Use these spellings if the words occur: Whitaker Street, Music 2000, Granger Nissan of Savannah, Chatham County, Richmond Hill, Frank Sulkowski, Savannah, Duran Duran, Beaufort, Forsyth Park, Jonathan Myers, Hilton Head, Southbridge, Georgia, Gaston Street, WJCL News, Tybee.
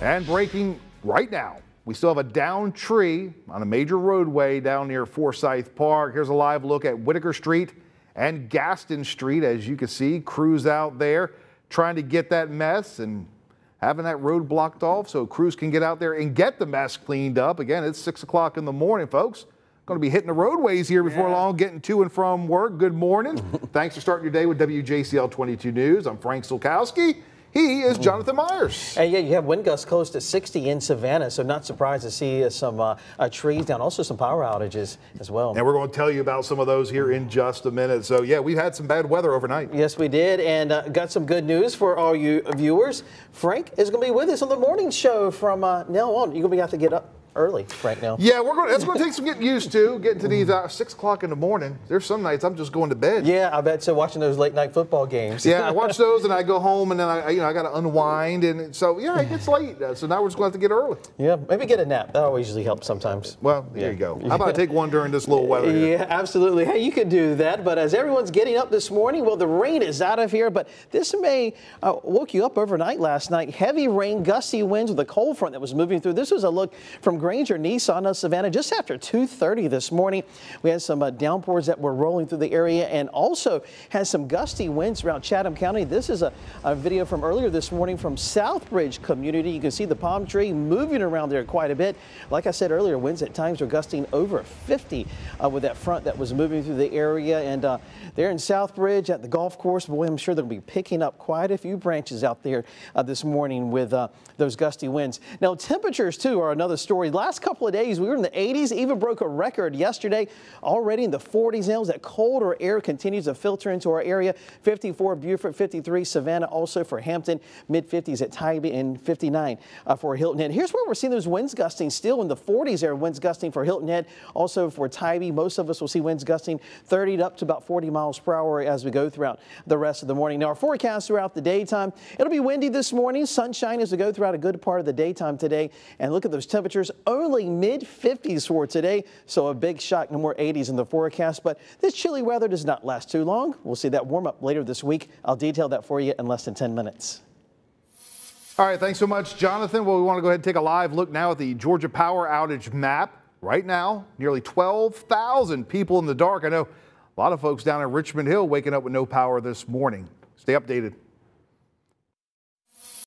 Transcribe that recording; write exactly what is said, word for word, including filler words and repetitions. And breaking right now, we still have a downed tree on a major roadway down near Forsyth Park. Here's a live look at Whitaker Street and Gaston Street. As you can see, crews out there trying to get that mess and having that road blocked off so crews can get out there and get the mess cleaned up. Again, it's six o'clock in the morning, folks. Going to be hitting the roadways here before yeah. long, getting to and from work. Good morning. Thanks for starting your day with W J C L twenty-two News. I'm Frank Sulkowski. He is Jonathan Myers. And yeah, you have wind gusts close to sixty in Savannah, so not surprised to see uh, some uh, uh, trees down, also some power outages as well. And we're going to tell you about some of those here in just a minute. So yeah, we've had some bad weather overnight. Yes, we did, and uh, got some good news for all you viewers. Frank is going to be with us on the morning show from uh, now on. You're going to have to get up early right now. Yeah, we're going. It's going to take some getting used to getting to these uh, six o'clock in the morning. There's some nights I'm just going to bed. Yeah, I bet so. Watching those late night football games. Yeah, I watch those and I go home and then I, you know, I got to unwind and so yeah, it gets late. Uh, so now we're just going to have to get early. Yeah, maybe get a nap. That always usually helps sometimes. Well, there yeah. you go. How about I take one during this little weather? Here? Yeah, absolutely. Hey, you could do that. But as everyone's getting up this morning, well, the rain is out of here. But this may uh, woke you up overnight last night. Heavy rain, gusty winds with a cold front that was moving through. This was a look from Granger Nissan of Savannah just after two thirty this morning. We had some uh, downpours that were rolling through the area and also had some gusty winds around Chatham County. This is a, a video from earlier this morning from Southbridge community. You can see the palm tree moving around there quite a bit. Like I said earlier, winds at times were gusting over fifty uh, with that front that was moving through the area. And uh, there in Southbridge at the golf course, boy, I'm sure they'll be picking up quite a few branches out there uh, this morning with uh, those gusty winds. Now, temperatures, too, are another story. Last couple of days we were in the eighties, even broke a record yesterday, already in the forties now. That colder air continues to filter into our area. fifty-four Beaufort, fifty-three Savannah, also for Hampton, mid fifties at Tybee, and fifty-nine uh, for Hilton Head. Here's where we're seeing those winds gusting still in the forties there. Winds gusting for Hilton Head, also for Tybee. Most of us will see winds gusting thirty to up to about forty miles per hour as we go throughout the rest of the morning. Now our forecast throughout the daytime, it'll be windy this morning, sunshine as we go throughout a good part of the daytime today. And look at those temperatures. Temperatures only mid fifties for today, so a big shock. No more eighties in the forecast, but this chilly weather does not last too long. We'll see that warm up later this week. I'll detail that for you in less than ten minutes. All right, thanks so much, Jonathan. Well, we want to go ahead and take a live look now at the Georgia power outage map. Right now, nearly twelve thousand people in the dark. I know a lot of folks down in Richmond Hill waking up with no power this morning. Stay updated.